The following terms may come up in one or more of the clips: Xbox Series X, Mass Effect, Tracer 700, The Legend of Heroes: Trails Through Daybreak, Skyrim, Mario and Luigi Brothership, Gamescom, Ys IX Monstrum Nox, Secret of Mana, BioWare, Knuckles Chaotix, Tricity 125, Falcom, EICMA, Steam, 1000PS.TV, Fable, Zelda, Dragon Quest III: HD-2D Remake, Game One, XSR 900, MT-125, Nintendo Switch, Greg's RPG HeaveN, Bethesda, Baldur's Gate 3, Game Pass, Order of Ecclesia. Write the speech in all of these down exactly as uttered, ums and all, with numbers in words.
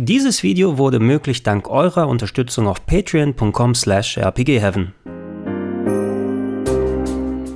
Dieses Video wurde möglich dank eurer Unterstützung auf patreon punkt com slash R P G Heaven.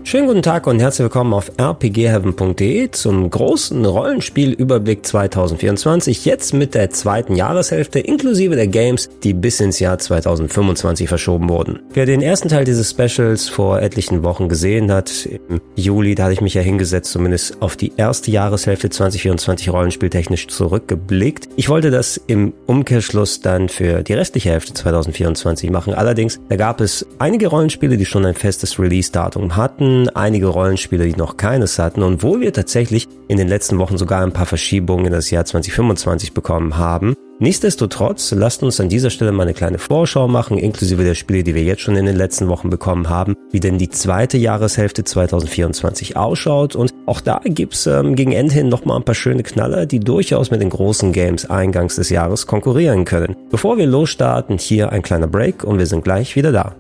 Schönen guten Tag und herzlich willkommen auf R P G Heaven punkt de zum großen Rollenspielüberblick zwanzig vierundzwanzig, jetzt mit der zweiten Jahreshälfte inklusive der Games, die bis ins Jahr zwanzig fünfundzwanzig verschoben wurden. Wer den ersten Teil dieses Specials vor etlichen Wochen gesehen hat, im Juli, da hatte ich mich ja hingesetzt, zumindest auf die erste Jahreshälfte zwanzig vierundzwanzig rollenspieltechnisch zurückgeblickt. Ich wollte das im Umkehrschluss dann für die restliche Hälfte zwanzig vierundzwanzig machen. Allerdings, da gab es einige Rollenspiele, die schon ein festes Release-Datum hatten, einige Rollenspiele, die noch keines hatten und wo wir tatsächlich in den letzten Wochen sogar ein paar Verschiebungen in das Jahr zwanzig fünfundzwanzig bekommen haben. Nichtsdestotrotz, lasst uns an dieser Stelle mal eine kleine Vorschau machen, inklusive der Spiele, die wir jetzt schon in den letzten Wochen bekommen haben, wie denn die zweite Jahreshälfte zwanzig vierundzwanzig ausschaut. Und auch da gibt es ähm, gegen Ende hin nochmal ein paar schöne Knaller, die durchaus mit den großen Games eingangs des Jahres konkurrieren können. Bevor wir losstarten, hier ein kleiner Break und wir sind gleich wieder da.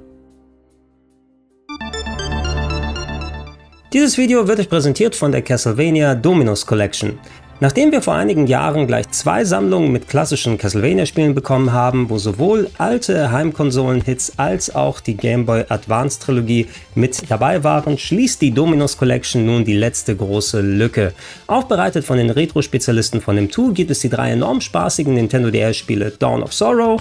Dieses Video wird euch präsentiert von der Castlevania Dominus Collection. Nachdem wir vor einigen Jahren gleich zwei Sammlungen mit klassischen Castlevania-Spielen bekommen haben, wo sowohl alte Heimkonsolen-Hits als auch die Game Boy Advance-Trilogie mit dabei waren, schließt die Dominus Collection nun die letzte große Lücke. Aufbereitet von den Retro-Spezialisten von M zwei gibt es die drei enorm spaßigen Nintendo D S-Spiele Dawn of Sorrow,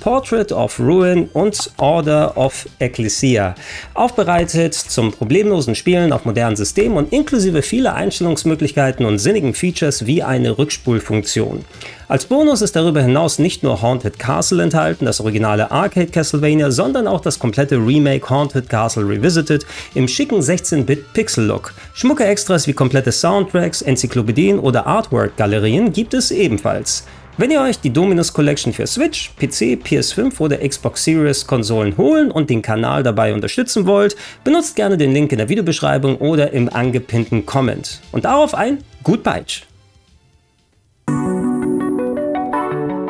Portrait of Ruin und Order of Ecclesia. Aufbereitet zum problemlosen Spielen auf modernen Systemen und inklusive vieler Einstellungsmöglichkeiten und sinnigen Features wie eine Rückspulfunktion. Als Bonus ist darüber hinaus nicht nur Haunted Castle enthalten, das originale Arcade Castlevania, sondern auch das komplette Remake Haunted Castle Revisited im schicken sechzehn Bit Pixel-Look. Schmucke Extras wie komplette Soundtracks, Enzyklopädien oder Artwork-Galerien gibt es ebenfalls. Wenn ihr euch die Dominus Collection für Switch, P C, P S fünf oder Xbox Series Konsolen holen und den Kanal dabei unterstützen wollt, benutzt gerne den Link in der Videobeschreibung oder im angepinnten Comment. Und darauf ein Gut Peitsch!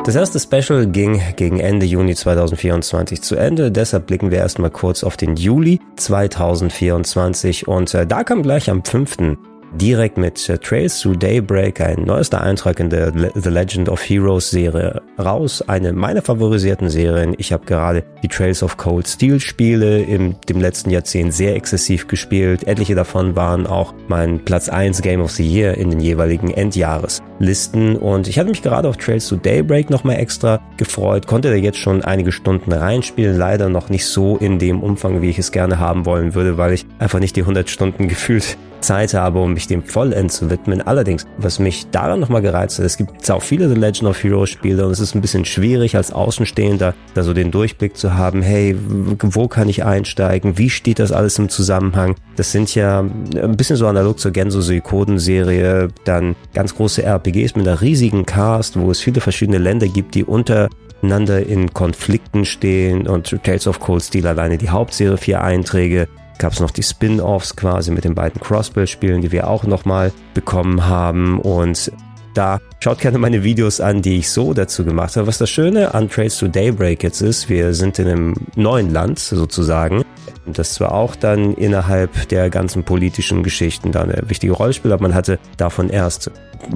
Das erste Special ging gegen Ende Juni zwanzig vierundzwanzig zu Ende, deshalb blicken wir erstmal kurz auf den Juli zwanzig vierundzwanzig und äh, da kam gleich am fünften direkt mit äh, Trails Through Daybreak, ein neuester Eintrag in der Le The Legend of Heroes Serie raus, eine meiner favorisierten Serien. Ich habe gerade die Trails of Cold Steel Spiele im dem letzten Jahrzehnt sehr exzessiv gespielt. Etliche davon waren auch mein Platz eins Game of the Year in den jeweiligen Endjahreslisten und ich hatte mich gerade auf Trails Through Daybreak nochmal extra gefreut, konnte da jetzt schon einige Stunden reinspielen, leider noch nicht so in dem Umfang, wie ich es gerne haben wollen würde, weil ich einfach nicht die hundert Stunden gefühlt Zeit habe, um mich dem vollends zu widmen. Allerdings, was mich daran nochmal gereizt hat, es gibt auch viele The Legend of Heroes Spiele und es ist ein bisschen schwierig als Außenstehender da so den Durchblick zu haben, hey, wo kann ich einsteigen, wie steht das alles im Zusammenhang? Das sind ja ein bisschen so analog zur Genso-Suikoden-Serie, dann ganz große R P Gs mit einer riesigen Cast, wo es viele verschiedene Länder gibt, die unter in Konflikten stehen und Tales of Cold Steel alleine die Hauptserie, vier Einträge, gab es noch die Spin-Offs quasi mit den beiden Crossplay-Spielen, die wir auch nochmal bekommen haben und da schaut gerne meine Videos an, die ich so dazu gemacht habe. Was das Schöne an Trails to Daybreak jetzt ist, wir sind in einem neuen Land sozusagen. Das war auch dann innerhalb der ganzen politischen Geschichten da eine wichtige Rolle spielt, aber man hatte davon erst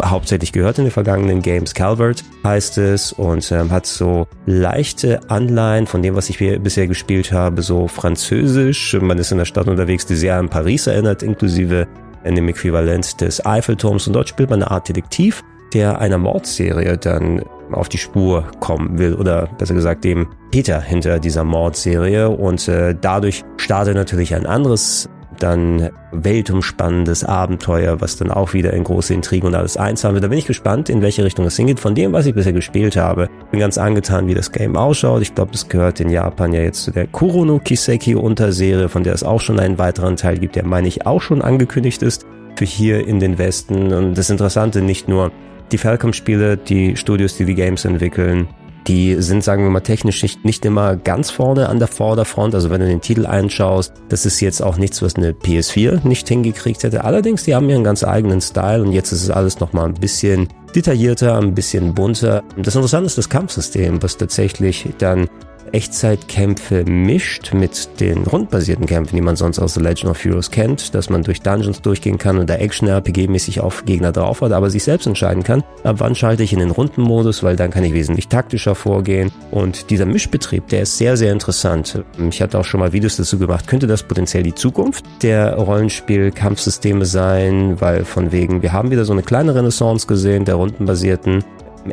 hauptsächlich gehört in den vergangenen Games. Calvert heißt es und ähm, hat so leichte Anleihen von dem, was ich bisher gespielt habe, so französisch. Man ist in der Stadt unterwegs, die sehr an Paris erinnert, inklusive in dem Äquivalent des Eiffelturms und dort spielt man eine Art Detektiv, der einer Mordserie dann auf die Spur kommen will oder besser gesagt dem Peter hinter dieser Mordserie und äh, dadurch startet natürlich ein anderes, dann weltumspannendes Abenteuer, was dann auch wieder in große Intrigen und alles einzahlen wird. Da bin ich gespannt, in welche Richtung es hingeht. Von dem, was ich bisher gespielt habe, bin ganz angetan, wie das Game ausschaut. Ich glaube, es gehört in Japan ja jetzt zu der Kuro no Kiseki-Unterserie, von der es auch schon einen weiteren Teil gibt, der, meine ich, auch schon angekündigt ist für hier in den Westen. Und das Interessante, nicht nur die Falcom-Spiele, die Studios, die die Games entwickeln, die sind, sagen wir mal, technisch nicht immer ganz vorne an der Vorderfront. Also wenn du den Titel einschaust, das ist jetzt auch nichts, was eine P S vier nicht hingekriegt hätte. Allerdings, die haben ihren ganz eigenen Style und jetzt ist es alles nochmal ein bisschen detaillierter, ein bisschen bunter. Das Interessante ist das Kampfsystem, was tatsächlich dann Echtzeitkämpfe mischt mit den rundbasierten Kämpfen, die man sonst aus The Legend of Heroes kennt, dass man durch Dungeons durchgehen kann und da Action-R P G-mäßig auf Gegner drauf hat, aber sich selbst entscheiden kann, ab wann schalte ich in den Rundenmodus, weil dann kann ich wesentlich taktischer vorgehen. Und dieser Mischbetrieb, der ist sehr, sehr interessant. Ich hatte auch schon mal Videos dazu gemacht, könnte das potenziell die Zukunft der Rollenspiel-Kampfsysteme sein, weil von wegen, wir haben wieder so eine kleine Renaissance gesehen, der rundenbasierten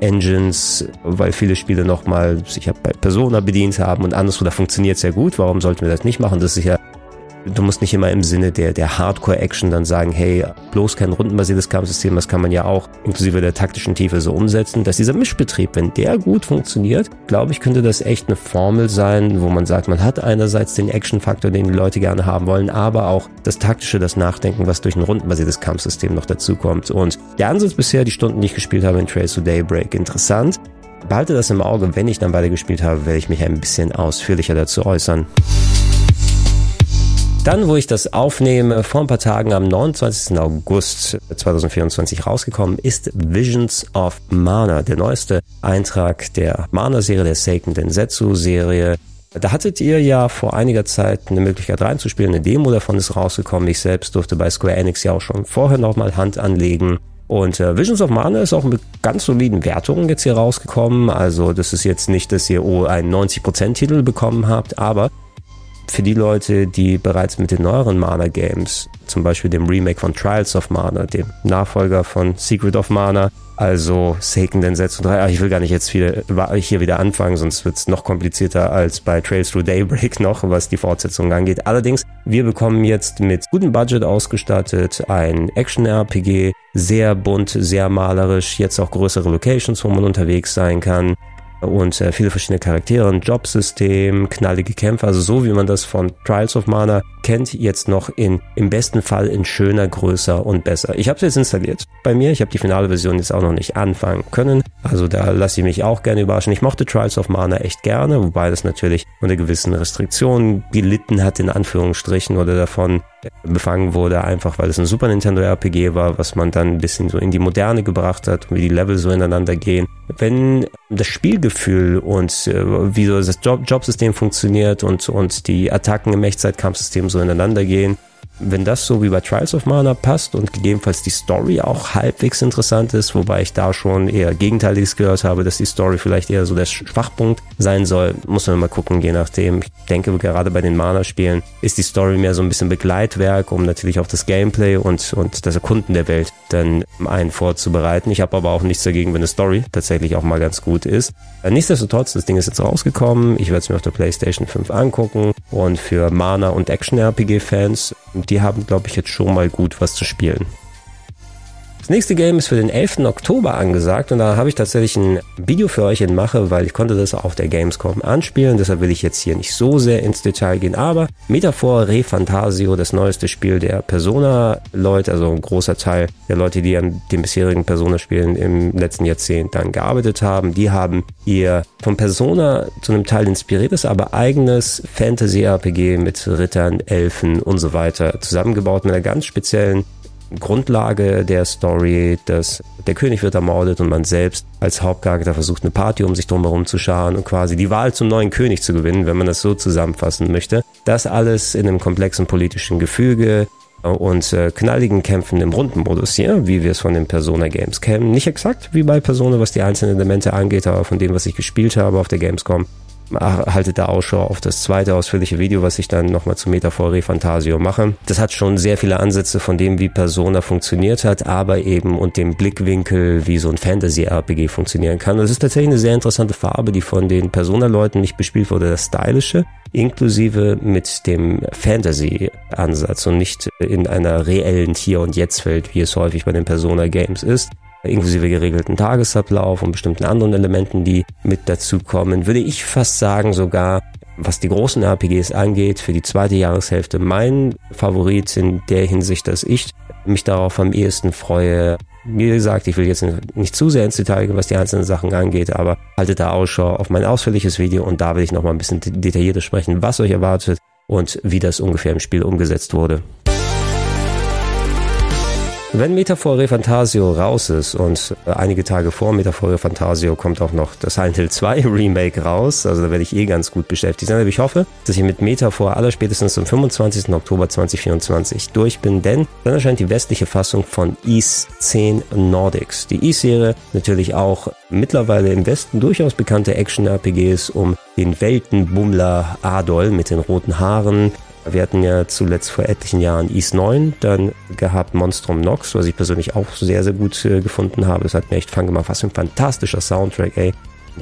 Engines, weil viele Spiele nochmal sich bei Persona bedient haben und anderswo, da funktioniert es ja gut, warum sollten wir das nicht machen? Das ist ja, du musst nicht immer im Sinne der, der Hardcore-Action dann sagen, hey, bloß kein rundenbasiertes Kampfsystem, das kann man ja auch inklusive der taktischen Tiefe so umsetzen, dass dieser Mischbetrieb, wenn der gut funktioniert, glaube ich, könnte das echt eine Formel sein, wo man sagt, man hat einerseits den Action-Faktor, den die Leute gerne haben wollen, aber auch das Taktische, das Nachdenken, was durch ein rundenbasiertes Kampfsystem noch dazukommt. Und der Ansatz bisher, die Stunden, die ich gespielt habe in Trails Through Daybreak, interessant. Behalte das im Auge, wenn ich dann weitergespielt habe, werde ich mich ein bisschen ausführlicher dazu äußern. Dann, wo ich das aufnehme, vor ein paar Tagen am neunundzwanzigsten August zweitausendvierundzwanzig rausgekommen ist Visions of Mana, der neueste Eintrag der Mana-Serie, der Seiken Densetsu-Serie. Da hattet ihr ja vor einiger Zeit eine Möglichkeit reinzuspielen, eine Demo davon ist rausgekommen. Ich selbst durfte bei Square Enix ja auch schon vorher nochmal Hand anlegen. Und äh, Visions of Mana ist auch mit ganz soliden Wertungen jetzt hier rausgekommen. Also das ist jetzt nicht, dass ihr oh, einen neunzig Prozent-Titel bekommen habt, aber für die Leute, die bereits mit den neueren Mana-Games, zum Beispiel dem Remake von Trials of Mana, dem Nachfolger von Secret of Mana, also Seiken Densetsu drei, ach, ich will gar nicht jetzt viel, hier wieder anfangen, sonst wird es noch komplizierter als bei Trails Through Daybreak noch, was die Fortsetzung angeht. Allerdings, wir bekommen jetzt mit gutem Budget ausgestattet ein Action-R P G, sehr bunt, sehr malerisch, jetzt auch größere Locations, wo man unterwegs sein kann. Und äh, viele verschiedene Charaktere, ein Jobsystem, knallige Kämpfe, also so wie man das von Trials of Mana kennt, jetzt noch in im besten Fall in schöner, größer und besser. Ich habe es jetzt installiert bei mir, ich habe die finale Version jetzt auch noch nicht anfangen können, also da lasse ich mich auch gerne überraschen. Ich mochte Trials of Mana echt gerne, wobei das natürlich unter gewissen Restriktionen gelitten hat, in Anführungsstrichen, oder davon befangen wurde, einfach weil es ein Super Nintendo R P G war, was man dann ein bisschen so in die Moderne gebracht hat, wie die Level so ineinander gehen. Wenn das Spielgefühl und äh, wie so das Job- Jobsystem funktioniert und, und die Attacken im Echtzeitkampfsystem so ineinander gehen, wenn das so wie bei Trials of Mana passt und gegebenenfalls die Story auch halbwegs interessant ist, wobei ich da schon eher Gegenteiliges gehört habe, dass die Story vielleicht eher so der Schwachpunkt sein soll, muss man mal gucken, je nachdem. Ich denke, gerade bei den Mana-Spielen ist die Story mehr so ein bisschen Begleitwerk, um natürlich auch das Gameplay und, und das Erkunden der Welt dann einen vorzubereiten. Ich habe aber auch nichts dagegen, wenn eine Story tatsächlich auch mal ganz gut ist. Nichtsdestotrotz, das Ding ist jetzt rausgekommen, ich werde es mir auf der PlayStation fünf angucken und für Mana- und Action-R P G-Fans, die haben, glaube ich, jetzt schon mal gut was zu spielen. Das nächste Game ist für den elften Oktober angesagt und da habe ich tatsächlich ein Video für euch in Mache, weil ich konnte das auf der Gamescom anspielen, deshalb will ich jetzt hier nicht so sehr ins Detail gehen, aber Metaphor ReFantazio, das neueste Spiel der Persona-Leute, also ein großer Teil der Leute, die an den bisherigen Persona-Spielen im letzten Jahrzehnt dann gearbeitet haben, die haben ihr von Persona zu einem Teil inspiriertes, aber eigenes Fantasy-R P G mit Rittern, Elfen und so weiter zusammengebaut mit einer ganz speziellen Grundlage der Story, dass der König wird ermordet und man selbst als Hauptcharakter versucht, eine Party um sich drumherum zu scharen und quasi die Wahl zum neuen König zu gewinnen, wenn man das so zusammenfassen möchte. Das alles in einem komplexen politischen Gefüge und äh, knalligen Kämpfen im Rundenmodus hier, wie wir es von den Persona-Games kennen. Nicht exakt wie bei Persona, was die einzelnen Elemente angeht, aber von dem, was ich gespielt habe auf der Gamescom, haltet da Ausschau auf das zweite ausführliche Video, was ich dann nochmal zu Metaphor ReFantazio mache. Das hat schon sehr viele Ansätze von dem, wie Persona funktioniert hat, aber eben und dem Blickwinkel, wie so ein Fantasy-R P G funktionieren kann. Das ist tatsächlich eine sehr interessante Farbe, die von den Persona-Leuten nicht bespielt wurde, das Stylische, inklusive mit dem Fantasy-Ansatz und nicht in einer reellen Hier- und Jetzt-Welt, wie es häufig bei den Persona-Games ist. Inklusive geregelten Tagesablauf und bestimmten anderen Elementen, die mit dazukommen, würde ich fast sagen sogar, was die großen R P Gs angeht, für die zweite Jahreshälfte mein Favorit in der Hinsicht, dass ich mich darauf am ehesten freue. Wie gesagt, ich will jetzt nicht zu sehr ins Detail gehen, was die einzelnen Sachen angeht, aber haltet da Ausschau auf mein ausführliches Video und da will ich nochmal ein bisschen detaillierter sprechen, was euch erwartet und wie das ungefähr im Spiel umgesetzt wurde. Wenn Metaphor ReFantazio raus ist und einige Tage vor Metaphor ReFantazio kommt auch noch das Silent Hill zwei Remake raus, also da werde ich eh ganz gut beschäftigt sein, aber ich hoffe, dass ich mit Metaphor allerspätestens am fünfundzwanzigsten Oktober zweitausendvierundzwanzig durch bin, denn dann erscheint die westliche Fassung von Ys X: Nordics. Die Ys-Serie, natürlich auch mittlerweile im Westen durchaus bekannte Action-R P Gs um den Weltenbummler Adol mit den roten Haaren. Wir hatten ja zuletzt vor etlichen Jahren Ys neun, dann gehabt Monstrum Nox, was ich persönlich auch sehr, sehr gut äh, gefunden habe. Es hat mir echt Fun gemacht, was für ein fantastischer Soundtrack, ey.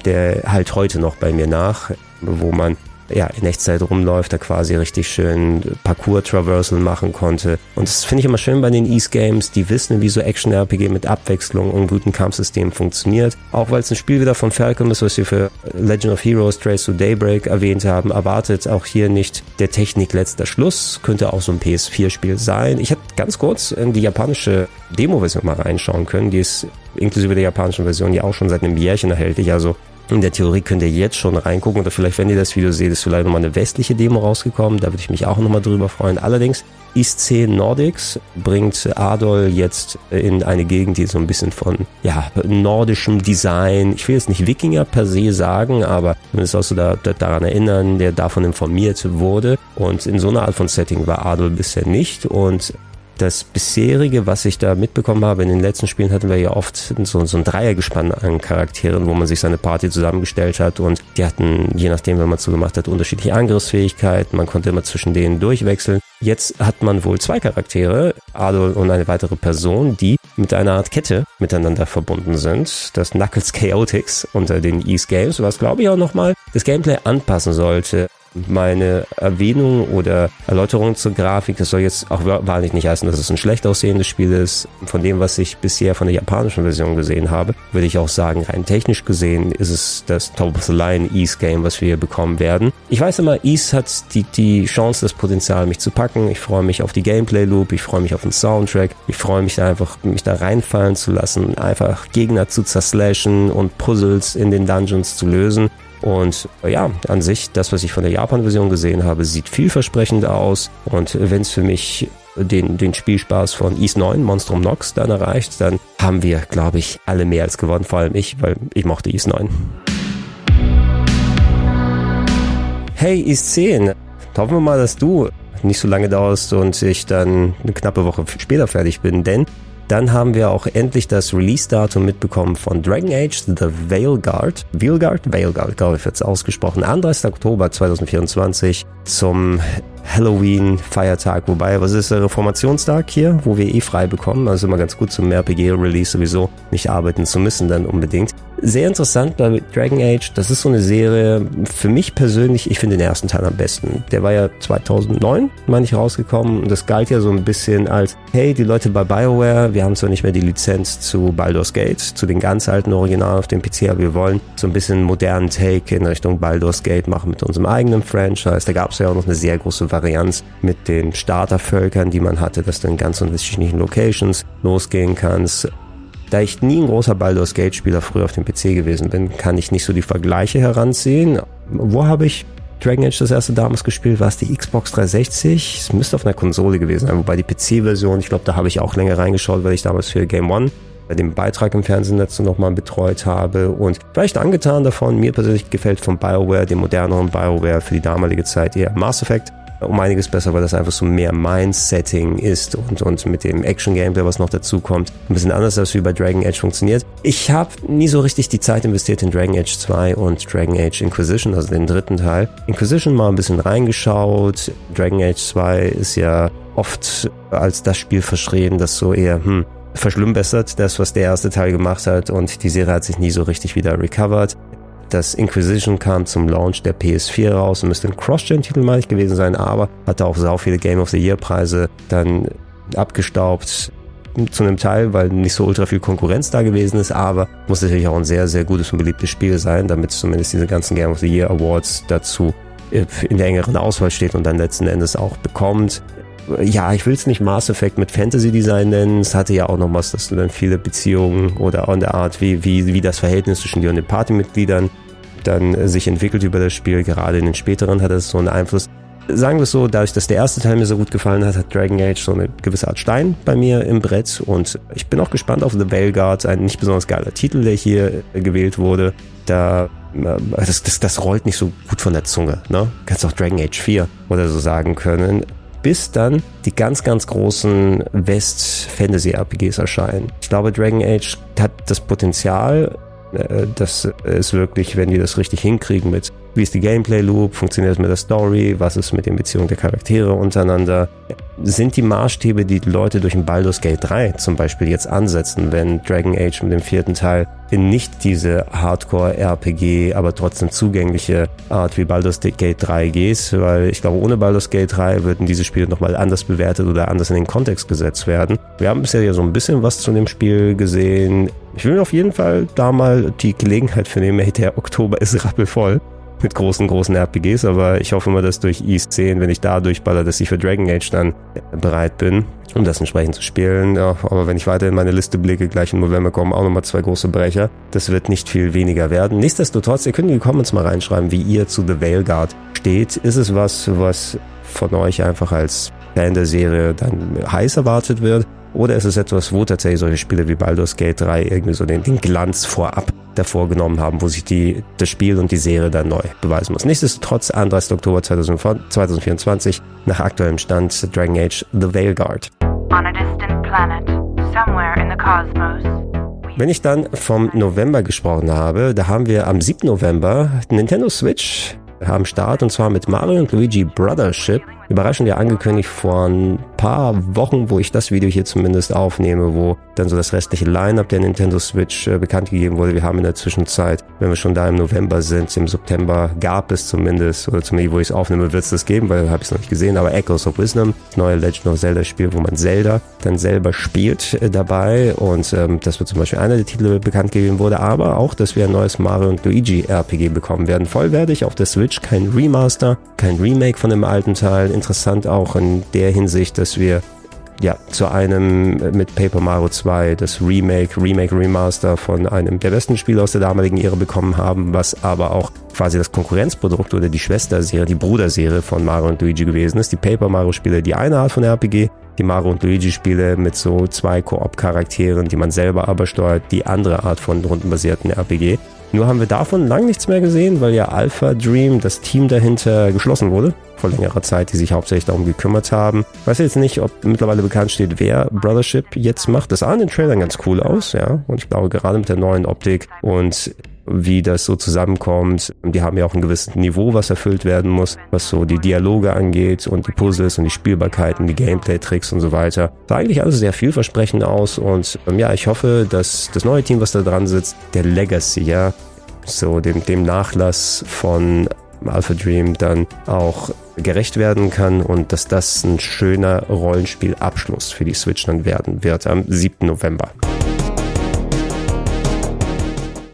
Der halt heute noch bei mir nach, wo man ja in Echtzeit rumläuft, da quasi richtig schön Parkour-Traversal machen konnte. Und das finde ich immer schön bei den Ys Games, die wissen, wie so Action-R P G mit Abwechslung und gutem Kampfsystem funktioniert. Auch weil es ein Spiel wieder von Falcom ist, was wir für Legend of Heroes: Trails Through Daybreak erwähnt haben, erwartet auch hier nicht der Technik letzter Schluss. Könnte auch so ein P S vier Spiel sein. Ich habe ganz kurz in die japanische Demo-Version mal reinschauen können. Die ist inklusive der japanischen Version ja auch schon seit einem Jährchen erhältlich, also in der Theorie könnt ihr jetzt schon reingucken oder vielleicht, wenn ihr das Video seht, ist vielleicht nochmal eine westliche Demo rausgekommen, da würde ich mich auch nochmal drüber freuen. Allerdings, Ys X: Nordics bringt Adol jetzt in eine Gegend, die so ein bisschen von, ja, nordischem Design, ich will jetzt nicht Wikinger per se sagen, aber zumindest auch so da, da, daran erinnern, der davon informiert wurde, und in so einer Art von Setting war Adol bisher nicht, und das bisherige, was ich da mitbekommen habe, in den letzten Spielen hatten wir ja oft so, so ein Dreiergespann an Charakteren, wo man sich seine Party zusammengestellt hat, und die hatten, je nachdem, wenn man es so gemacht hat, unterschiedliche Angriffsfähigkeiten, man konnte immer zwischen denen durchwechseln. Jetzt hat man wohl zwei Charaktere, Adol und eine weitere Person, die mit einer Art Kette miteinander verbunden sind. Das Knuckles Chaotix unter den Ys Games, was glaube ich auch nochmal das Gameplay anpassen sollte. Meine Erwähnung oder Erläuterung zur Grafik, das soll jetzt auch wahrlich nicht heißen, dass es ein schlecht aussehendes Spiel ist. Von dem, was ich bisher von der japanischen Version gesehen habe, würde ich auch sagen, rein technisch gesehen ist es das Top-of-the-Line-Ys-Game, was wir hier bekommen werden. Ich weiß immer, Ys hat die, die Chance, das Potenzial, mich zu packen. Ich freue mich auf die Gameplay-Loop, ich freue mich auf den Soundtrack, ich freue mich da einfach, mich da reinfallen zu lassen, einfach Gegner zu zerslashen und Puzzles in den Dungeons zu lösen. Und ja, an sich, das, was ich von der Japan-Version gesehen habe, sieht vielversprechend aus. Und wenn es für mich den, den Spielspaß von Ys neun, Monstrum Nox, dann erreicht, dann haben wir, glaube ich, alle mehr als gewonnen. Vor allem ich, weil ich mochte Ys neun. Hey, Ys zehn, hoffen wir mal, dass du nicht so lange dauerst und ich dann eine knappe Woche später fertig bin, denn dann haben wir auch endlich das Release-Datum mitbekommen von Dragon Age The Veilguard. Veilguard? Veilguard, glaube ich, wird es ausgesprochen. dreiunddreißigsten Oktober zweitausendvierundzwanzig zum Halloween-Feiertag. Wobei, was ist der Reformationstag hier, wo wir eh frei bekommen? Also immer ganz gut zum R P G-Release sowieso nicht arbeiten zu müssen dann unbedingt. Sehr interessant bei Dragon Age, das ist so eine Serie, für mich persönlich, ich finde den ersten Teil am besten. Der war ja zweitausendneun, meine ich, rausgekommen, und das galt ja so ein bisschen als, hey, die Leute bei BioWare, wir haben zwar nicht mehr die Lizenz zu Baldur's Gate, zu den ganz alten Originalen auf dem P C, aber wir wollen so ein bisschen modernen Take in Richtung Baldur's Gate machen mit unserem eigenen Franchise. Da gab es ja auch noch eine sehr große Varianz mit den Startervölkern, die man hatte, dass du in ganz unterschiedlichen Locations losgehen kannst. Da ich nie ein großer Baldur's Gate Spieler früher auf dem P C gewesen bin, kann ich nicht so die Vergleiche heranziehen. Wo habe ich Dragon Age das erste damals gespielt? War es die Xbox dreihundertsechzig? Es müsste auf einer Konsole gewesen sein, wobei die P C-Version, ich glaube, da habe ich auch länger reingeschaut, weil ich damals für Game One bei dem Beitrag im Fernsehen dazu nochmal betreut habe, und war echt angetan davon. Mir persönlich gefällt von BioWare, dem moderneren BioWare, für die damalige Zeit eher Mass Effect um einiges besser, weil das einfach so mehr Mind-Setting ist und, und mit dem Action-Gameplay, was noch dazu kommt, ein bisschen anders, als wie bei Dragon Age funktioniert. Ich habe nie so richtig die Zeit investiert in Dragon Age zwei und Dragon Age Inquisition, also den dritten Teil. Inquisition mal ein bisschen reingeschaut. Dragon Age zwei ist ja oft als das Spiel verschrieben, das so eher, hm, verschlimmbessert, das, was der erste Teil gemacht hat, und die Serie hat sich nie so richtig wieder recovered. Das Inquisition kam zum Launch der P S vier raus und müsste ein Cross-Gen-Titel, meine ich, gewesen sein, aber hatte auch sau viele Game of the Year-Preise dann abgestaubt zu einem Teil, weil nicht so ultra viel Konkurrenz da gewesen ist, aber muss natürlich auch ein sehr, sehr gutes und beliebtes Spiel sein, damit zumindest diese ganzen Game of the Year Awards dazu in der engeren Auswahl steht und dann letzten Endes auch bekommt. Ja, ich will es nicht Mass Effect mit Fantasy-Design nennen. Es hatte ja auch noch was, dass du dann viele Beziehungen oder an der Art, wie, wie, wie das Verhältnis zwischen dir und den Partymitgliedern dann sich entwickelt über das Spiel. Gerade in den späteren hat das so einen Einfluss. sagen wir es so, dadurch, dass der erste Teil mir so gut gefallen hat, hat Dragon Age so eine gewisse Art Stein bei mir im Brett. Und ich bin auch gespannt auf The Veilguard, ein nicht besonders geiler Titel, der hier gewählt wurde. Da, das, das, das rollt nicht so gut von der Zunge, ne? Kannst auch Dragon Age vier oder so sagen können. Bis dann die ganz, ganz großen West-Fantasy-R P Gs erscheinen. Ich glaube, Dragon Age hat das Potenzial, das ist wirklich, wenn die das richtig hinkriegen mit, wie ist die Gameplay-Loop, funktioniert es mit der Story, was ist mit den Beziehungen der Charaktere untereinander, sind die Maßstäbe, die, die Leute durch den Baldur's Gate drei zum Beispiel jetzt ansetzen, wenn Dragon Age mit dem vierten Teil in nicht diese Hardcore-R P G, aber trotzdem zugängliche Art wie Baldur's Gate drei geht, weil ich glaube, ohne Baldur's Gate drei würden diese Spiele nochmal anders bewertet oder anders in den Kontext gesetzt werden. Wir haben bisher ja so ein bisschen was zu dem Spiel gesehen. Ich will mir auf jeden Fall da mal die Gelegenheit für nehmen, hey, der Oktober ist rappelvoll mit großen, großen R P Gs, aber ich hoffe mal, dass durch E zehn, wenn ich da durchballer, dass ich für Dragon Age dann bereit bin, um das entsprechend zu spielen. Ja, aber wenn ich weiter in meine Liste blicke, gleich im November kommen auch nochmal zwei große Brecher. Das wird nicht viel weniger werden. Nichtsdestotrotz, ihr könnt in die Comments mal reinschreiben, wie ihr zu The Veilguard steht. Ist es was, was von euch einfach als Fan der Serie dann heiß erwartet wird? Oder ist es etwas, wo tatsächlich solche Spiele wie Baldur's Gate drei irgendwie so den, den Glanz vorab davor genommen haben, wo sich die, das Spiel und die Serie dann neu beweisen muss? Nichtsdestotrotz, einunddreißigster Oktober zweitausendvierundzwanzig, nach aktuellem Stand Dragon Age The Veilguard. On a distant planet, somewhere in the cosmos. Wenn ich dann vom November gesprochen habe, da haben wir am siebten November Nintendo Switch am Start, und zwar mit Mario und Luigi Brothership. Überraschend ja angekündigt vor ein paar Wochen, wo ich das Video hier zumindest aufnehme, wo dann so das restliche Line-Up der Nintendo Switch äh, bekannt gegeben wurde. Wir haben in der Zwischenzeit, wenn wir schon da im November sind, im September gab es zumindest, oder zumindest wo ich es aufnehme, wird es das geben, weil dann habe ich es noch nicht gesehen, aber Echoes of Wisdom, das neue Legend of Zelda Spiel, wo man Zelda dann selber spielt äh, dabei, und ähm, das wird zum Beispiel einer der Titel bekannt gegeben wurde, aber auch, dass wir ein neues Mario und Luigi R P G bekommen werden. Vollwertig auf der Switch, kein Remaster, kein Remake von dem alten Teil. Interessant auch in der Hinsicht, dass wir ja zu einem mit Paper Mario zwei das Remake, Remake, Remaster von einem der besten Spiele aus der damaligen Ära bekommen haben, was aber auch quasi das Konkurrenzprodukt oder die Schwesterserie, die Bruderserie von Mario und Luigi gewesen ist. Die Paper Mario-Spiele, die eine Art von R P G, die Mario und Luigi-Spiele mit so zwei Koop-Charakteren, die man selber aber steuert, die andere Art von rundenbasierten R P G. Nur haben wir davon lang nichts mehr gesehen, weil ja Alpha Dream, das Team dahinter, geschlossen wurde vor längerer Zeit, die sich hauptsächlich darum gekümmert haben. Ich weiß jetzt nicht, ob mittlerweile bekannt steht, wer Brothership jetzt macht. Das sah in den Trailern ganz cool aus, ja. Und ich glaube, gerade mit der neuen Optik und wie das so zusammenkommt, die haben ja auch ein gewisses Niveau, was erfüllt werden muss, was so die Dialoge angeht und die Puzzles und die Spielbarkeiten, die Gameplay-Tricks und so weiter. Sah eigentlich alles sehr vielversprechend aus, und ähm, ja, ich hoffe, dass das neue Team, was da dran sitzt, der Legacy, ja, so dem, dem Nachlass von Alpha Dream dann auch gerecht werden kann und dass das ein schöner Rollenspielabschluss für die Switch dann werden wird am siebten November.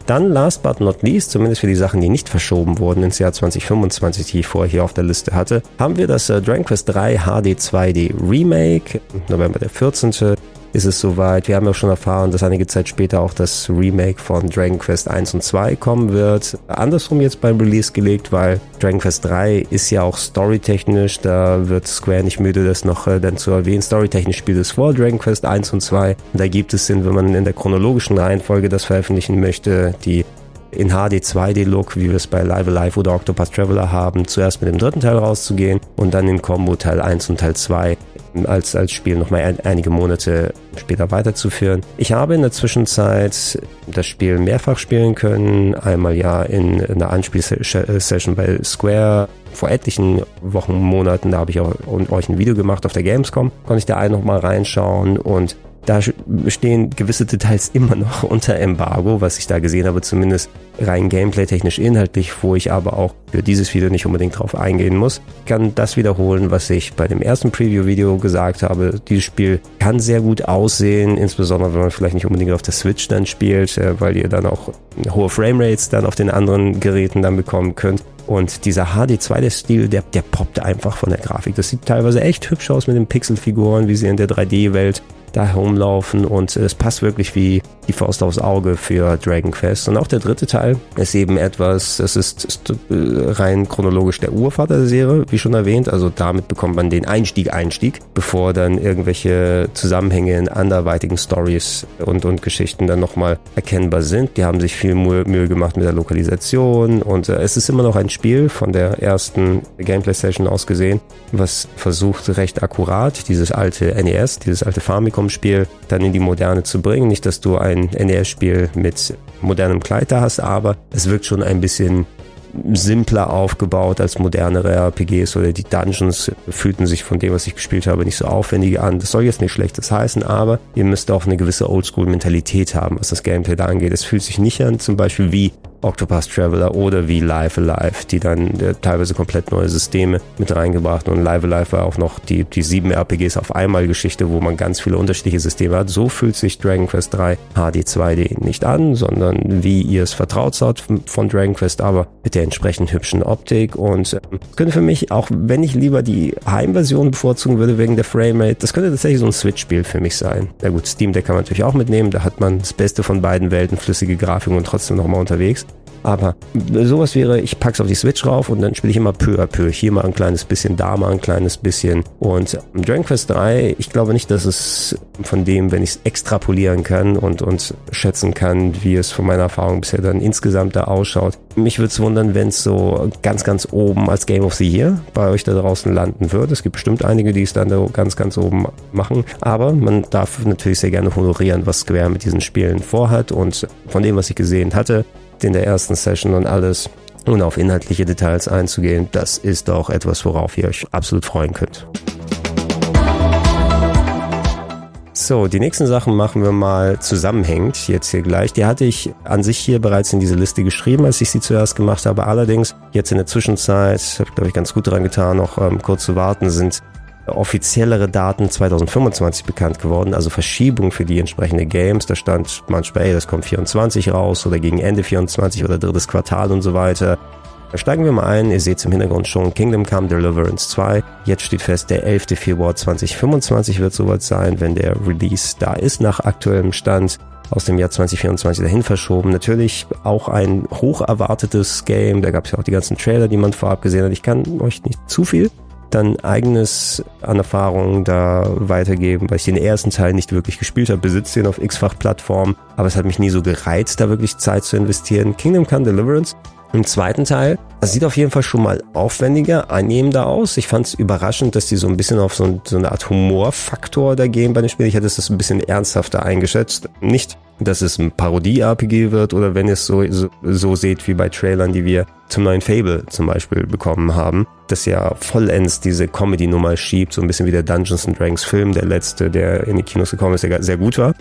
Dann last but not least, zumindest für die Sachen, die nicht verschoben wurden ins Jahr zweitausendfünfundzwanzig, die ich vorher hier auf der Liste hatte, haben wir das äh, Dragon Quest drei H D zwei D Remake. November der vierzehnte ist es soweit. Wir haben ja schon erfahren, dass einige Zeit später auch das Remake von Dragon Quest eins und zwei kommen wird. Andersrum jetzt beim Release gelegt, weil Dragon Quest drei ist ja auch storytechnisch, da wird Square nicht müde, das noch äh, dann zu erwähnen. Storytechnisch spielt es vor Dragon Quest eins und zwei. Und da gibt es Sinn, wenn man in der chronologischen Reihenfolge das veröffentlichen möchte, die in H D zwei D Look, wie wir es bei Live Alive oder Octopath Traveler haben, zuerst mit dem dritten Teil rauszugehen und dann im Combo Teil eins und Teil zwei als, als Spiel nochmal ein, einige Monate später weiterzuführen. Ich habe in der Zwischenzeit das Spiel mehrfach spielen können, einmal ja in, in einer Anspielsession bei Square vor etlichen Wochen, Monaten, da habe ich auch euch ein Video gemacht auf der Gamescom, konnte ich da einen nochmal reinschauen, und da stehen gewisse Details immer noch unter Embargo, was ich da gesehen habe, zumindest rein gameplay-technisch inhaltlich, wo ich aber auch für dieses Video nicht unbedingt drauf eingehen muss. Ich kann das wiederholen, was ich bei dem ersten Preview-Video gesagt habe. Dieses Spiel kann sehr gut aussehen, insbesondere wenn man vielleicht nicht unbedingt auf der Switch dann spielt, weil ihr dann auch hohe Framerates dann auf den anderen Geräten dann bekommen könnt. Und dieser H D zwei D Stil, der, der poppt einfach von der Grafik. Das sieht teilweise echt hübsch aus mit den Pixelfiguren, wie sie in der drei D Welt da herumlaufen, und es passt wirklich wie die Faust aufs Auge für Dragon Quest. Und auch der dritte Teil ist eben etwas, das ist, ist rein chronologisch der Urvater der Serie, wie schon erwähnt, also damit bekommt man den Einstieg Einstieg, bevor dann irgendwelche Zusammenhänge in anderweitigen Stories und, und Geschichten dann nochmal erkennbar sind. Die haben sich viel Mühe, Mühe gemacht mit der Lokalisation, und äh, es ist immer noch ein Spiel von der ersten Gameplay-Session aus gesehen, was versucht recht akkurat dieses alte N E S, dieses alte Famicom-Spiel dann in die Moderne zu bringen. Nicht, dass du ein N E S-Spiel mit modernem Kleid da hast, aber es wirkt schon ein bisschen simpler aufgebaut als modernere R P Gs, oder die Dungeons fühlten sich von dem, was ich gespielt habe, nicht so aufwendig an. Das soll jetzt nicht Schlechtes heißen, aber ihr müsst auch eine gewisse Oldschool-Mentalität haben, was das Gameplay da angeht. Es fühlt sich nicht an, zum Beispiel wie Octopath Traveler oder wie Live Alive, die dann äh, teilweise komplett neue Systeme mit reingebracht, und Live Alive war auch noch die, die sieben R P Gs auf einmal Geschichte, wo man ganz viele unterschiedliche Systeme hat. So fühlt sich Dragon Quest drei H D zwei D nicht an, sondern wie ihr es vertraut seid von Dragon Quest, aber mit der entsprechend hübschen Optik, und äh, könnte für mich, auch wenn ich lieber die Heimversion bevorzugen würde wegen der Framerate, das könnte tatsächlich so ein Switch-Spiel für mich sein. Na gut, Steam Deck kann man natürlich auch mitnehmen, da hat man das Beste von beiden Welten, flüssige Grafik und trotzdem nochmal unterwegs. Aber sowas wäre, ich pack's auf die Switch rauf und dann spiele ich immer peu à peu. Hier mal ein kleines bisschen, da mal ein kleines bisschen. Und Dragon Quest drei, ich glaube nicht, dass es von dem, wenn ich es extrapolieren kann und, und schätzen kann, wie es von meiner Erfahrung bisher dann insgesamt da ausschaut. Mich würde es wundern, wenn es so ganz, ganz oben als Game of the Year bei euch da draußen landen würde. Es gibt bestimmt einige, die es dann da ganz, ganz oben machen. Aber man darf natürlich sehr gerne honorieren, was Square mit diesen Spielen vorhat. Und von dem, was ich gesehen hatte in der ersten Session und alles, ohne auf inhaltliche Details einzugehen, das ist auch etwas, worauf ihr euch absolut freuen könnt. So, die nächsten Sachen machen wir mal zusammenhängend jetzt hier gleich. Die hatte ich an sich hier bereits in diese Liste geschrieben, als ich sie zuerst gemacht habe. Allerdings, jetzt in der Zwischenzeit, habe ich glaube ich ganz gut daran getan, noch ähm, kurz zu warten, sind offiziellere Daten zwanzig fünfundzwanzig bekannt geworden, also Verschiebung für die entsprechenden Games. Da stand manchmal, ey, das kommt vierundzwanzig raus oder gegen Ende vierundzwanzig oder drittes Quartal und so weiter. Da steigen wir mal ein, ihr seht es im Hintergrund schon, Kingdom Come Deliverance zwei. Jetzt steht fest, der elfter Februar zweitausendfünfundzwanzig wird soweit sein, wenn der Release da ist nach aktuellem Stand. Aus dem Jahr zwanzig vierundzwanzig dahin verschoben. Natürlich auch ein hoch erwartetes Game, da gab es ja auch die ganzen Trailer, die man vorab gesehen hat. Ich kann euch nicht zu viel dann eigenes an Erfahrungen da weitergeben, weil ich den ersten Teil nicht wirklich gespielt habe, besitze den auf x-fach Plattformen, aber es hat mich nie so gereizt, da wirklich Zeit zu investieren. Kingdom Come Deliverance im zweiten Teil, das sieht auf jeden Fall schon mal aufwendiger, annehmender aus. Ich fand es überraschend, dass die so ein bisschen auf so, ein, so eine Art Humorfaktor da gehen bei dem Spiel. Ich hätte es ein bisschen ernsthafter eingeschätzt. Nicht, dass es ein Parodie-R P G wird oder wenn ihr es so, so, so seht wie bei Trailern, die wir zum neuen Fable zum Beispiel bekommen haben, das ja vollends diese Comedy-Nummer schiebt, so ein bisschen wie der Dungeons and Dragons Film, der letzte, der in die Kinos gekommen ist, der sehr gut war.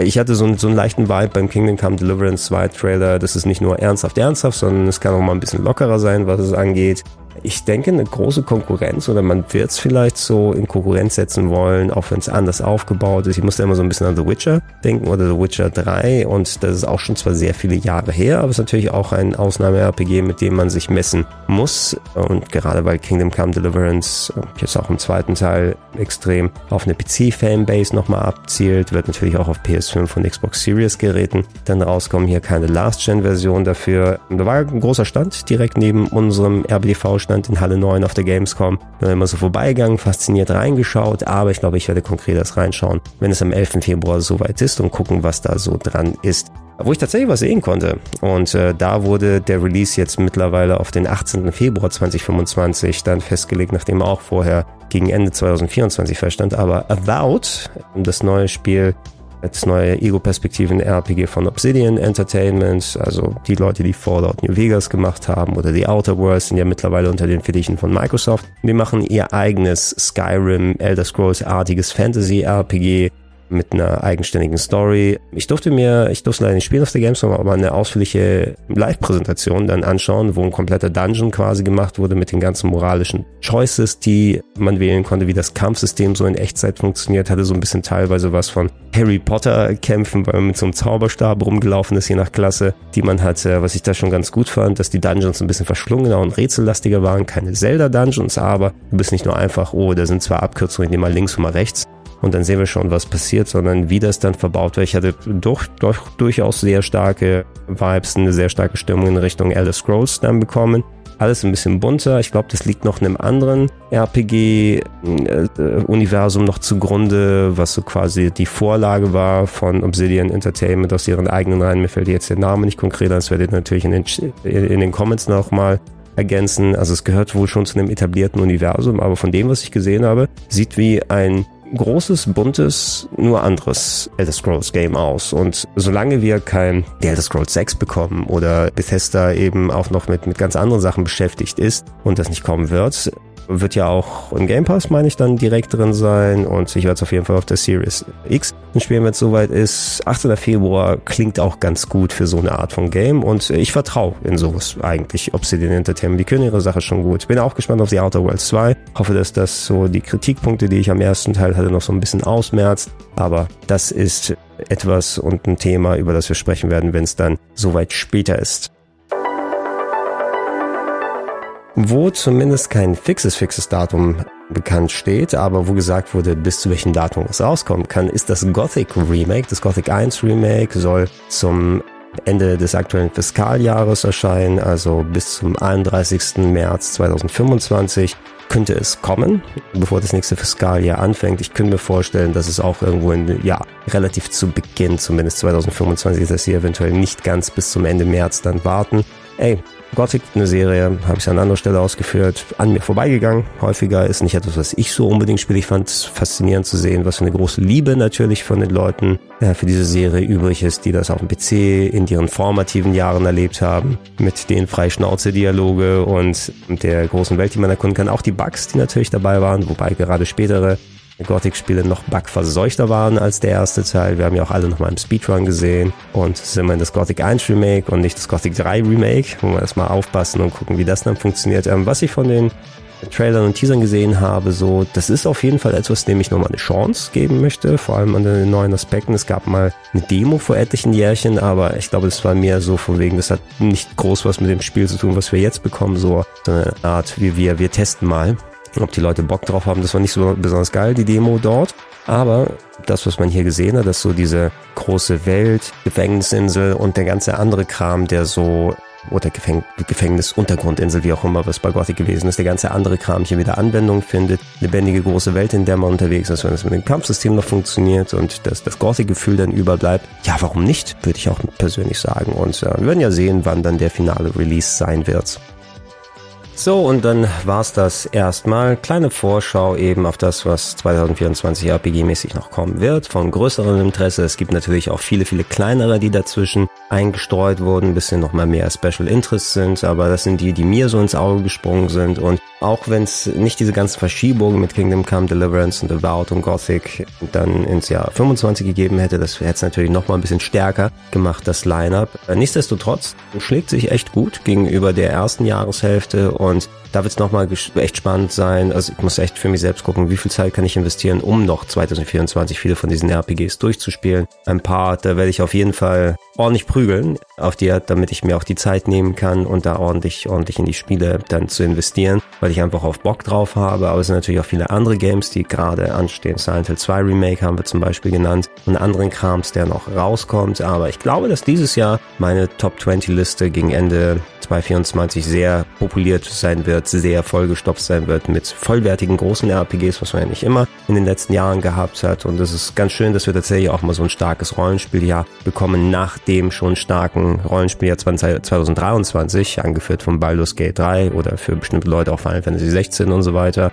Ich hatte so einen, so einen leichten Vibe beim Kingdom Come Deliverance zwei Trailer, das ist nicht nur ernsthaft ernsthaft, sondern es kann auch mal ein bisschen lockerer sein, was es angeht. Ich denke, eine große Konkurrenz, oder man wird es vielleicht so in Konkurrenz setzen wollen, auch wenn es anders aufgebaut ist. Ich muss da immer so ein bisschen an The Witcher denken oder The Witcher drei, und das ist auch schon zwar sehr viele Jahre her, aber es ist natürlich auch ein Ausnahme-R P G, mit dem man sich messen muss, und gerade weil Kingdom Come Deliverance jetzt auch im zweiten Teil extrem auf eine P C-Fanbase nochmal abzielt, wird natürlich auch auf P S fünf und Xbox Series Geräten dann rauskommen. Hier keine Last-Gen-Version dafür. Da war ein großer Stand direkt neben unserem R B D V-Stand in Halle neun auf der Gamescom. Da bin ich immer so vorbeigegangen, fasziniert reingeschaut, aber ich glaube, ich werde konkret das reinschauen, wenn es am elfter Februar soweit ist, und gucken, was da so dran ist. Wo ich tatsächlich was sehen konnte. Und äh, da wurde der Release jetzt mittlerweile auf den achtzehnter Februar zweitausendfünfundzwanzig dann festgelegt, nachdem auch vorher gegen Ende zweitausendvierundzwanzig feststand. Aber Avowed, das neue Spiel, das neue Ego-Perspektiven-R P G von Obsidian Entertainment, also die Leute, die Fallout New Vegas gemacht haben oder die Outer Worlds, sind ja mittlerweile unter den Fittichen von Microsoft. Die machen ihr eigenes Skyrim, Elder Scrolls-artiges Fantasy-R P G mit einer eigenständigen Story. Ich durfte mir, ich durfte leider nicht spielen auf der Gamescom, aber eine ausführliche Live-Präsentation dann anschauen, wo ein kompletter Dungeon quasi gemacht wurde mit den ganzen moralischen Choices, die man wählen konnte, wie das Kampfsystem so in Echtzeit funktioniert, hatte so ein bisschen teilweise was von Harry Potter Kämpfen, weil man mit so einem Zauberstab rumgelaufen ist, je nach Klasse, die man hatte. Was ich da schon ganz gut fand, dass die Dungeons ein bisschen verschlungener und rätsellastiger waren, keine Zelda-Dungeons, aber du bist nicht nur einfach, oh, da sind zwar Abkürzungen, ich nehme mal links und mal rechts, und dann sehen wir schon, was passiert, sondern wie das dann verbaut wird. Ich hatte doch, doch durchaus sehr starke Vibes, eine sehr starke Stimmung in Richtung Elder Scrolls dann bekommen. Alles ein bisschen bunter. Ich glaube, das liegt noch einem anderen R P G-Universum noch zugrunde, was so quasi die Vorlage war von Obsidian Entertainment aus ihren eigenen Reihen. Mir fällt jetzt der Name nicht konkret an, das werdet ihr natürlich in den, in den Comments nochmal ergänzen. Also es gehört wohl schon zu einem etablierten Universum, aber von dem, was ich gesehen habe, sieht wie ein großes, buntes, nur anderes Elder Scrolls Game aus. Und solange wir kein Elder Scrolls sechs bekommen oder Bethesda eben auch noch mit, mit ganz anderen Sachen beschäftigt ist und das nicht kommen wird, wird ja auch im Game Pass, meine ich, dann direkt drin sein und ich werde es auf jeden Fall auf der Series X spielen, wenn es soweit ist. achtzehnter Februar klingt auch ganz gut für so eine Art von Game und ich vertraue in sowas eigentlich Obsidian Entertainment. Die können ihre Sache schon gut. Bin auch gespannt auf die Outer Worlds zwei. Hoffe, dass das so die Kritikpunkte, die ich am ersten Teil hatte, noch so ein bisschen ausmerzt. Aber das ist etwas und ein Thema, über das wir sprechen werden, wenn es dann soweit später ist. Wo zumindest kein fixes, fixes Datum bekannt steht, aber wo gesagt wurde, bis zu welchem Datum es rauskommen kann, ist das Gothic Remake. Das Gothic eins Remake soll zum Ende des aktuellen Fiskaljahres erscheinen, also bis zum einunddreißigsten März zweitausendfünfundzwanzig könnte es kommen, bevor das nächste Fiskaljahr anfängt. Ich könnte mir vorstellen, dass es auch irgendwo in, ja, relativ zu Beginn, zumindest zweitausendfünfundzwanzig, dass sie eventuell nicht ganz bis zum Ende März dann warten. Ey, Gothic, eine Serie, habe ich an anderer Stelle ausgeführt, an mir vorbeigegangen. Häufiger ist nicht etwas, was ich so unbedingt spiele. Ich fand es faszinierend zu sehen, was für eine große Liebe natürlich von den Leuten äh, für diese Serie übrig ist, die das auf dem P C in ihren formativen Jahren erlebt haben, mit den Freischnauze-Dialoge und der großen Welt, die man erkunden kann. Auch die Bugs, die natürlich dabei waren, wobei gerade spätere Gothic-Spiele noch bugverseuchter waren als der erste Teil. Wir haben ja auch alle nochmal im Speedrun gesehen und sind wir in das Gothic eins Remake und nicht das Gothic drei Remake, wo wir erstmal aufpassen und gucken, wie das dann funktioniert. Ähm, was ich von den Trailern und Teasern gesehen habe, so, das ist auf jeden Fall etwas, dem ich nochmal eine Chance geben möchte, vor allem an den neuen Aspekten. Es gab mal eine Demo vor etlichen Jährchen, aber ich glaube, das war mehr so von wegen, das hat nicht groß was mit dem Spiel zu tun, was wir jetzt bekommen, so, so eine Art, wie wir, wir testen mal, ob die Leute Bock drauf haben. Das war nicht so besonders geil, die Demo dort. Aber das, was man hier gesehen hat, dass so diese große Welt, Gefängnisinsel und der ganze andere Kram, der so, oder Gefäng- Gefängnisuntergrundinsel, wie auch immer, was bei Gothic gewesen ist, der ganze andere Kram hier wieder Anwendung findet. Lebendige große Welt, in der man unterwegs ist, wenn es mit dem Kampfsystem noch funktioniert und das, das Gothic-Gefühl dann überbleibt. Ja, warum nicht, würde ich auch persönlich sagen. Und äh, wir werden ja sehen, wann dann der finale Release sein wird. So, und dann war's das erstmal. Kleine Vorschau eben auf das, was zweitausendvierundzwanzig R P G-mäßig noch kommen wird. Von größerem Interesse. Es gibt natürlich auch viele, viele kleinere, die dazwischen eingestreut wurden. Ein bisschen nochmal mehr Special Interests sind. Aber das sind die, die mir so ins Auge gesprungen sind. Und auch wenn es nicht diese ganzen Verschiebungen mit Kingdom Come Deliverance und Avowed und Gothic dann ins Jahr fünfundzwanzig gegeben hätte, das hätte es natürlich nochmal ein bisschen stärker gemacht, das Line-Up. Nichtsdestotrotz schlägt sich echt gut gegenüber der ersten Jahreshälfte und Und da wird es nochmal echt spannend sein. Also ich muss echt für mich selbst gucken, wie viel Zeit kann ich investieren, um noch zweitausendvierundzwanzig viele von diesen R P Gs durchzuspielen. Ein paar, da werde ich auf jeden Fall ordentlich prügeln auf die, damit ich mir auch die Zeit nehmen kann und da ordentlich, ordentlich in die Spiele dann zu investieren, weil ich einfach auch Bock drauf habe. Aber es sind natürlich auch viele andere Games, die gerade anstehen. Silent Hill zwei Remake haben wir zum Beispiel genannt und anderen Krams, der noch rauskommt. Aber ich glaube, dass dieses Jahr meine Top zwanzig Liste gegen Ende zweitausendvierundzwanzig sehr populiert sein wird, sehr vollgestopft sein wird mit vollwertigen großen R P Gs, was man ja nicht immer in den letzten Jahren gehabt hat. Und es ist ganz schön, dass wir tatsächlich auch mal so ein starkes Rollenspieljahr bekommen, nach dem schon starken Rollenspieljahr zweitausenddreiundzwanzig, angeführt von Baldur's Gate drei oder für bestimmte Leute auch Final Fantasy sechzehn und so weiter.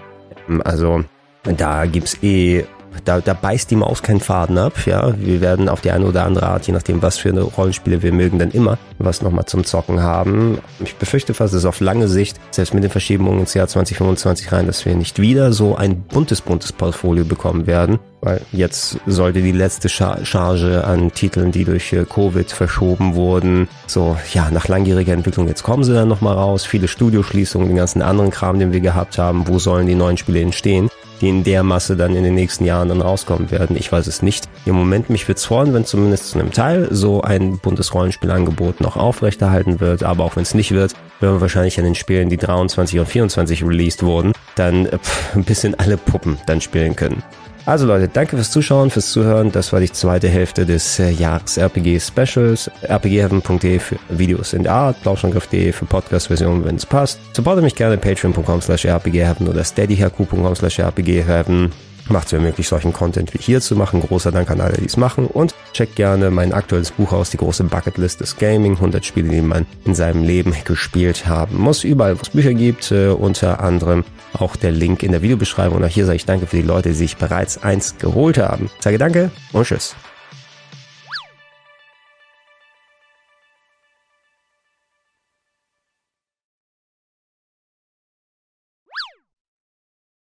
Also da gibt's eh, da, da beißt die Maus keinen Faden ab, ja. Wir werden auf die eine oder andere Art, je nachdem, was für eine Rollenspiele wir mögen, dann immer was nochmal zum Zocken haben. Ich befürchte fast, dass auf lange Sicht, selbst mit den Verschiebungen ins Jahr zweitausendfünfundzwanzig rein, dass wir nicht wieder so ein buntes, buntes Portfolio bekommen werden, weil jetzt sollte die letzte Charge an Titeln, die durch Covid verschoben wurden, so, ja, nach langjähriger Entwicklung, jetzt kommen sie dann nochmal raus, viele Studioschließungen, den ganzen anderen Kram, den wir gehabt haben, wo sollen die neuen Spiele entstehen, die in der Masse dann in den nächsten Jahren dann rauskommen werden. Ich weiß es nicht. Im Moment, mich würde es freuen, wenn zumindest zu einem Teil so ein buntes Rollenspielangebot noch aufrechterhalten wird. Aber auch wenn es nicht wird, werden wir wahrscheinlich an den Spielen, die dreiundzwanzig und vierundzwanzig released wurden, dann pff, ein bisschen alle Puppen dann spielen können. Also Leute, danke fürs Zuschauen, fürs Zuhören. Das war die zweite Hälfte des äh, Jahres-R P G-Specials. R P G Heaven punkt de für Videos in der Art, blauschangriff punkt de für Podcast-Versionen, wenn es passt. Supportet mich gerne patreon punkt com slash R P G Heaven oder steadyhq punkt com slash R P G Heaven. Macht es mir möglich, solchen Content wie hier zu machen. Großer Dank an alle, die es machen. Und checkt gerne mein aktuelles Buch aus, die große Bucketlist des Gaming. hundert Spiele, die man in seinem Leben gespielt haben muss. Überall, wo es Bücher gibt, äh, unter anderem auch der Link in der Videobeschreibung. Und auch hier sage ich danke für die Leute, die sich bereits eins geholt haben. Ich sage danke und tschüss.